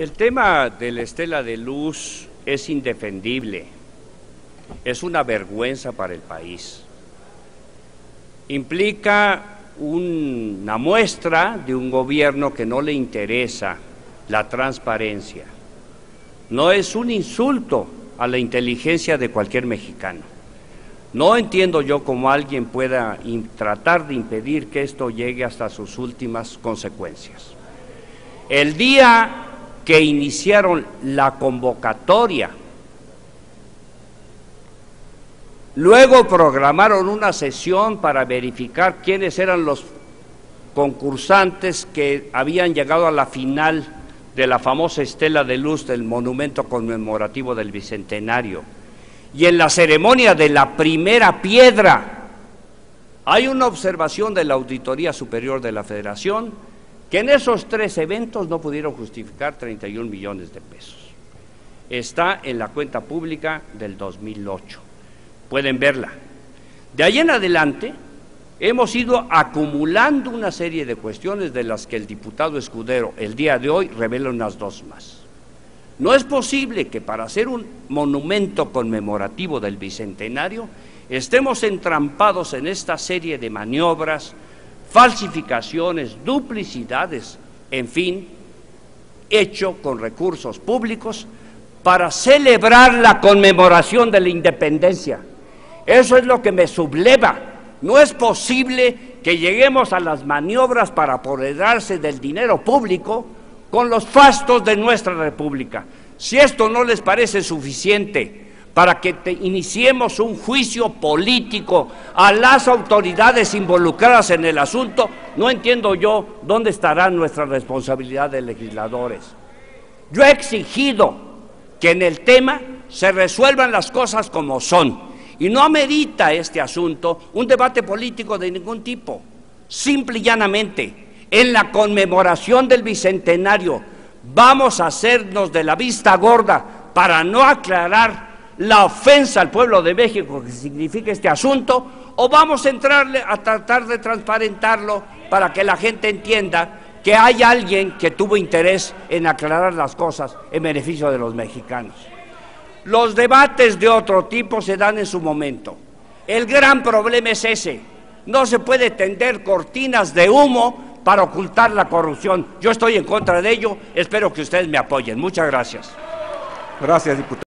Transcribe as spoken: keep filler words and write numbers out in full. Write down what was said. El tema de la Estela de Luz es indefendible, es una vergüenza para el país. Implica una muestra de un gobierno que no le interesa la transparencia. No es un insulto a la inteligencia de cualquier mexicano. No entiendo yo cómo alguien pueda tratar de impedir que esto llegue hasta sus últimas consecuencias. El día que iniciaron la convocatoria, luego programaron una sesión para verificar quiénes eran los concursantes que habían llegado a la final de la famosa Estela de Luz del Monumento Conmemorativo del Bicentenario. Y en la ceremonia de la primera piedra hay una observación de la Auditoría Superior de la Federación que en esos tres eventos no pudieron justificar treinta y un millones de pesos. Está en la cuenta pública del dos mil ocho. Pueden verla. De ahí en adelante hemos ido acumulando una serie de cuestiones de las que el diputado Escudero el día de hoy revela unas dos más. No es posible que para hacer un monumento conmemorativo del Bicentenario estemos entrampados en esta serie de maniobras, falsificaciones, duplicidades, en fin, hecho con recursos públicos para celebrar la conmemoración de la independencia. Eso es lo que me subleva. No es posible que lleguemos a las maniobras para apoderarse del dinero público con los fastos de nuestra república. Si esto no les parece suficiente para que te iniciemos un juicio político a las autoridades involucradas en el asunto, no entiendo yo dónde estará nuestra responsabilidad de legisladores. Yo he exigido que en el tema se resuelvan las cosas como son. Y no amerita este asunto un debate político de ningún tipo. Simple y llanamente, en la conmemoración del Bicentenario vamos a hacernos de la vista gorda para no aclarar la ofensa al pueblo de México que significa este asunto, o vamos a entrarle a tratar de transparentarlo para que la gente entienda que hay alguien que tuvo interés en aclarar las cosas en beneficio de los mexicanos. Los debates de otro tipo se dan en su momento. El gran problema es ese. No se puede tender cortinas de humo para ocultar la corrupción. Yo estoy en contra de ello. Espero que ustedes me apoyen. Muchas gracias. Gracias, diputado.